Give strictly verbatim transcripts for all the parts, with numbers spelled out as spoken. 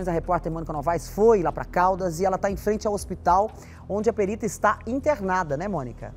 informações, a repórter Mônica Novaes foi lá para Caldas e ela está em frente ao hospital onde a perita está internada, né, Mônica?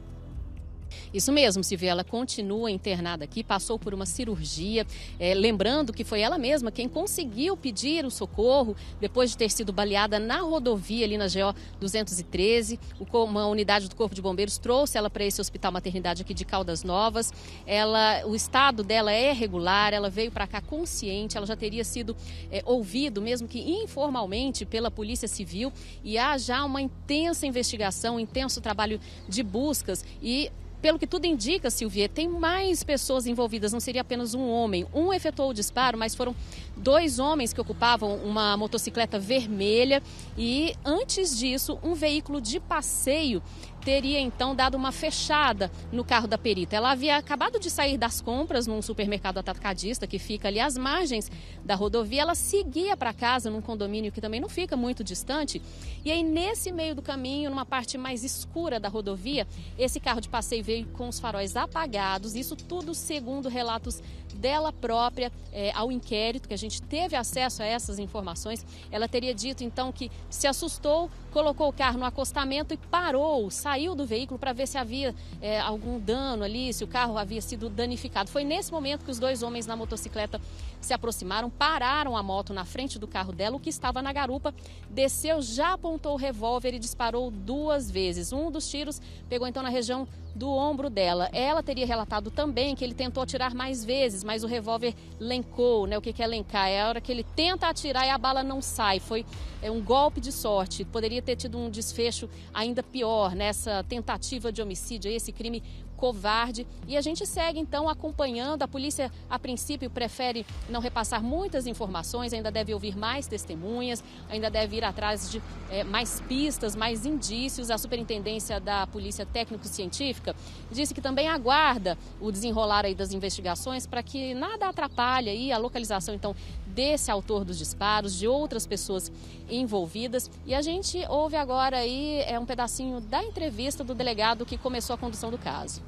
Isso mesmo, Silvia, ela continua internada aqui, passou por uma cirurgia, é, lembrando que foi ela mesma quem conseguiu pedir o socorro depois de ter sido baleada na rodovia ali na G O duzentos e treze. O, uma unidade do Corpo de Bombeiros trouxe ela para esse hospital maternidade aqui de Caldas Novas. Ela, o estado dela é regular, ela veio para cá consciente, ela já teria sido é, ouvido, mesmo que informalmente, pela Polícia Civil, e há já uma intensa investigação, um intenso trabalho de buscas e... Pelo que tudo indica, Silvia, tem mais pessoas envolvidas, não seria apenas um homem. Um efetuou o disparo, mas foram dois homens que ocupavam uma motocicleta vermelha e, antes disso, um veículo de passeio teria então dado uma fechada no carro da perita. Ela havia acabado de sair das compras num supermercado atacadista que fica ali às margens da rodovia. Ela seguia para casa num condomínio que também não fica muito distante. E aí, nesse meio do caminho, numa parte mais escura da rodovia, esse carro de passeio veio com os faróis apagados. Isso tudo segundo relatos dela própria é, ao inquérito, que a gente teve acesso a essas informações. Ela teria dito então que se assustou, colocou o carro no acostamento e parou, saiu do veículo para ver se havia é, algum dano ali, se o carro havia sido danificado. Foi nesse momento que os dois homens na motocicleta se aproximaram, pararam a moto na frente do carro dela, o que estava na garupa, desceu, já apontou o revólver e disparou duas vezes. Um dos tiros pegou então na região do ombro dela. Ela teria relatado também que ele tentou atirar mais vezes, mas o revólver lencou, né? O que é lencar? É a hora que ele tenta atirar e a bala não sai. Foi é, um golpe de sorte. Poderia ter tido um desfecho ainda pior nessa tentativa de homicídio, esse crime covarde. E a gente segue então acompanhando. A polícia, a princípio, prefere não repassar muitas informações, ainda deve ouvir mais testemunhas, ainda deve ir atrás de é, mais pistas, mais indícios. A Superintendência da Polícia Técnico-Científica disse que também aguarda o desenrolar aí das investigações para que nada atrapalhe aí a localização então desse autor dos disparos, de outras pessoas envolvidas. E a gente ouve agora aí é, um pedacinho da entrevista do delegado que começou a condução do caso.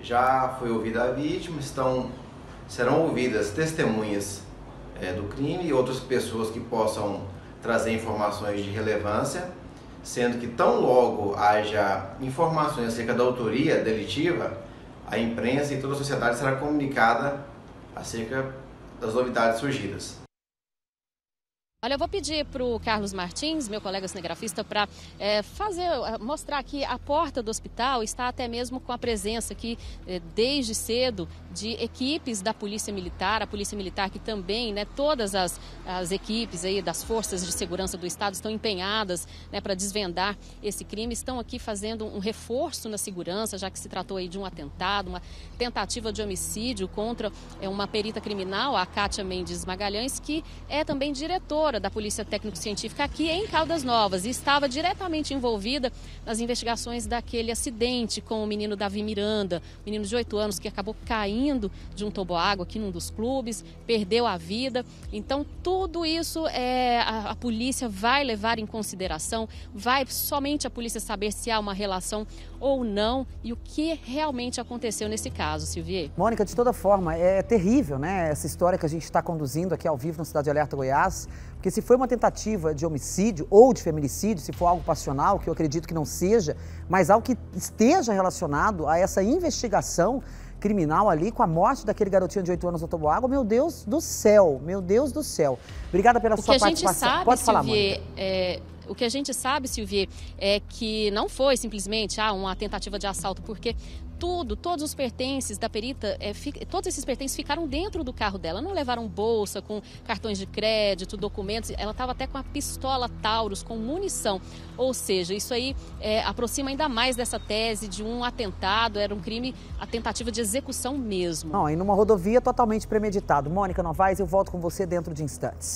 Já foi ouvida a vítima, estão, serão ouvidas testemunhas é, do crime e outras pessoas que possam trazer informações de relevância, sendo que tão logo haja informações acerca da autoria delitiva, a imprensa e toda a sociedade será comunicada acerca das novidades surgidas. Olha, eu vou pedir para o Carlos Martins, meu colega cinegrafista, para é, fazer, mostrar que a porta do hospital está até mesmo com a presença aqui, é, desde cedo, de equipes da Polícia Militar. A Polícia Militar que também, né, todas as, as equipes aí das Forças de Segurança do Estado estão empenhadas, né, para desvendar esse crime. Estão aqui fazendo um reforço na segurança, já que se tratou aí de um atentado, uma tentativa de homicídio contra é, uma perita criminal, a Cátia Mendes Magalhães, que é também diretora da Polícia Técnico-Científica aqui em Caldas Novas e estava diretamente envolvida nas investigações daquele acidente com o menino Davi Miranda, menino de oito anos que acabou caindo de um tomo água aqui num dos clubes, perdeu a vida. Então tudo isso é, a, a polícia vai levar em consideração, vai somente a polícia saber se há uma relação ou não e o que realmente aconteceu nesse caso, Silvia. Mônica, de toda forma, é terrível, né, essa história que a gente está conduzindo aqui ao vivo no Cidade Alerta Goiás. Porque se foi uma tentativa de homicídio ou de feminicídio, se for algo passional, que eu acredito que não seja, mas algo que esteja relacionado a essa investigação criminal ali com a morte daquele garotinho de oito anos no Tomo Água, meu Deus do céu, meu Deus do céu. Obrigada pela sua participação. Pode falar, Mônica. O que a gente sabe, Silvia, é que não foi simplesmente ah, uma tentativa de assalto, porque tudo, todos os pertences da perita, é, fi, todos esses pertences ficaram dentro do carro dela. Não levaram bolsa com cartões de crédito, documentos. Ela estava até com a pistola Taurus, com munição. Ou seja, isso aí é, aproxima ainda mais dessa tese de um atentado. Era um crime, a tentativa de execução mesmo. Não, e numa rodovia totalmente premeditado. Mônica Novaes, eu volto com você dentro de instantes.